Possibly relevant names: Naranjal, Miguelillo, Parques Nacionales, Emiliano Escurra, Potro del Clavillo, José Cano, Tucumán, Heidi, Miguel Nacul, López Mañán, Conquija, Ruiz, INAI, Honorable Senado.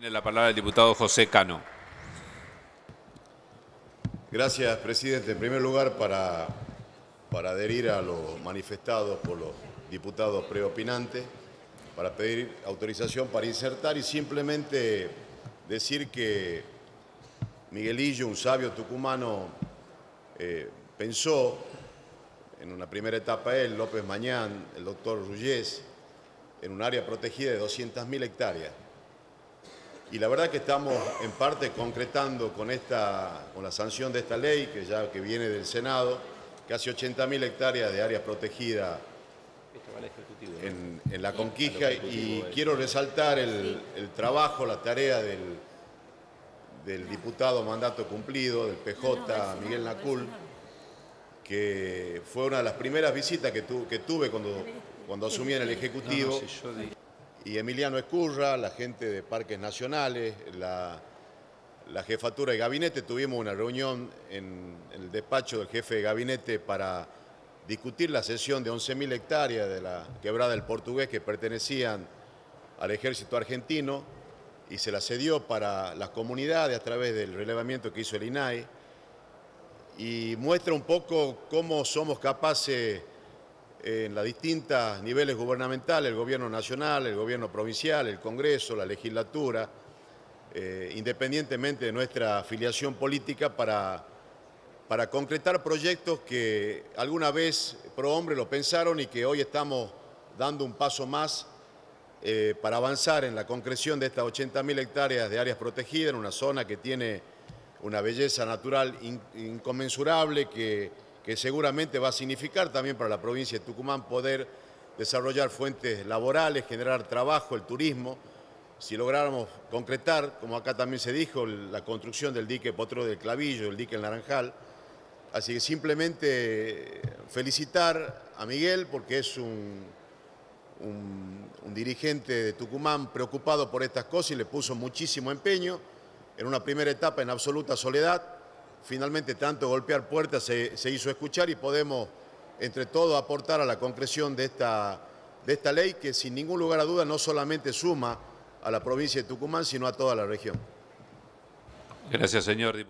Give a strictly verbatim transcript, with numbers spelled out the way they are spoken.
Tiene la palabra el diputado José Cano. Gracias, presidente. En primer lugar, para, para adherir a lo manifestado por los diputados preopinantes, para pedir autorización para insertar y simplemente decir que Miguelillo, un sabio tucumano, eh, pensó, en una primera etapa él, López Mañán, el doctor Ruiz, en un área protegida de doscientas mil hectáreas. Y la verdad que estamos en parte concretando con, esta, con la sanción de esta ley, que ya que viene del Senado, casi ochenta mil hectáreas de área protegida en, en la Conquija. Y quiero resaltar el, el trabajo, la tarea del, del diputado mandato cumplido, del P J, Miguel Nacul, que fue una de las primeras visitas que, tu, que tuve cuando, cuando asumí en el Ejecutivo. Y Emiliano Escurra, la gente de Parques Nacionales, la, la jefatura de gabinete. Tuvimos una reunión en, en el despacho del jefe de gabinete para discutir la cesión de once mil hectáreas de la quebrada del Portugués que pertenecían al ejército argentino, y se la cedió para las comunidades a través del relevamiento que hizo el I N A I, y muestra un poco cómo somos capaces en los distintos niveles gubernamentales, el gobierno nacional, el gobierno provincial, el Congreso, la legislatura, eh, independientemente de nuestra afiliación política, para, para concretar proyectos que alguna vez pro hombre lo pensaron y que hoy estamos dando un paso más eh, para avanzar en la concreción de estas ochenta mil hectáreas de áreas protegidas en una zona que tiene una belleza natural in, inconmensurable que... que seguramente va a significar también para la provincia de Tucumán poder desarrollar fuentes laborales, generar trabajo, el turismo. Si lográramos concretar, como acá también se dijo, la construcción del dique Potro del Clavillo, el dique El Naranjal. Así que simplemente felicitar a Miguel porque es un, un, un dirigente de Tucumán preocupado por estas cosas y le puso muchísimo empeño en una primera etapa en absoluta soledad. Finalmente, tanto golpear puertas se, se hizo escuchar y podemos, entre todos, aportar a la concreción de esta, de esta ley que, sin ningún lugar a duda, no solamente suma a la provincia de Tucumán, sino a toda la región. Gracias, señor diputado.